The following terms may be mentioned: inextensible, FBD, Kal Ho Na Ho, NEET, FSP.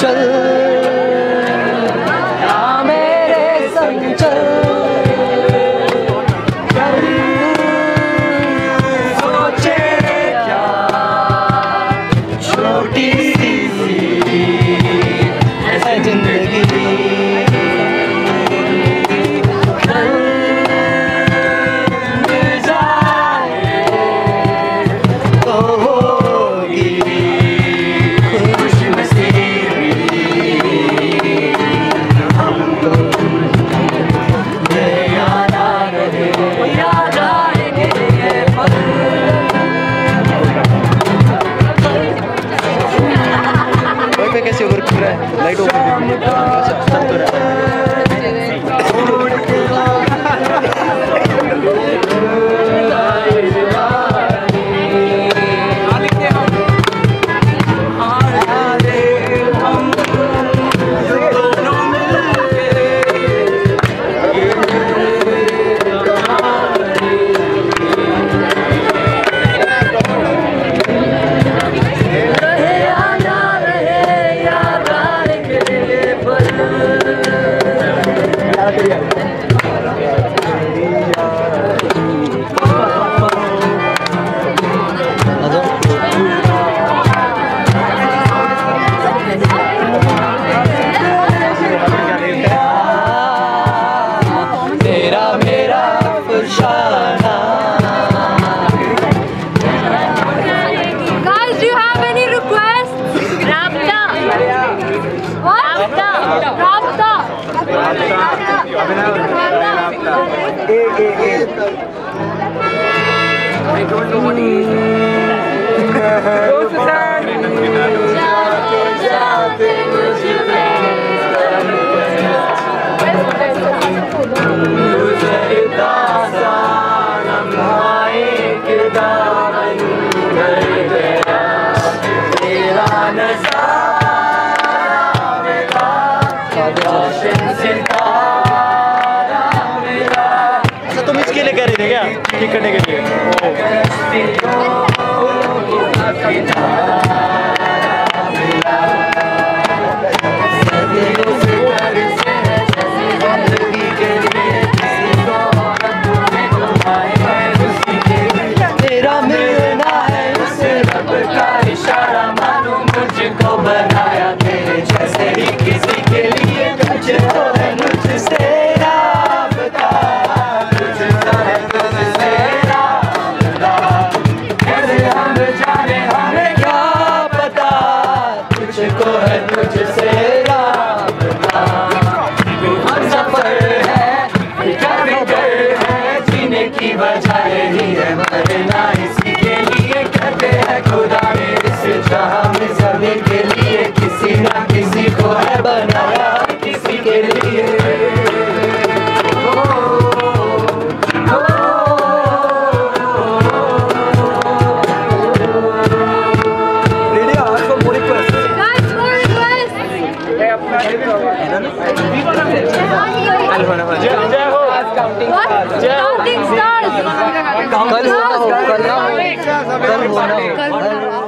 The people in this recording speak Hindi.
चल ना मेरे संग चल, चल सोचे क्या छोटी सी ऐसी जिंदगी, कल मिल जाए तो होगी कैसे ओवर कर रहा है, लाइट ओवर कर रहा है। Guys, do you have any requests? Rapta. What? Rapta. Rapta. I don't know what he क्या ठीक करने के लिए तेरा मिलना है, उसे रब का इशारा मानो मुझको बनाया तेरे जैसे ही किसी के लिए कुछ Counting stars. Kal Ho Na Ho.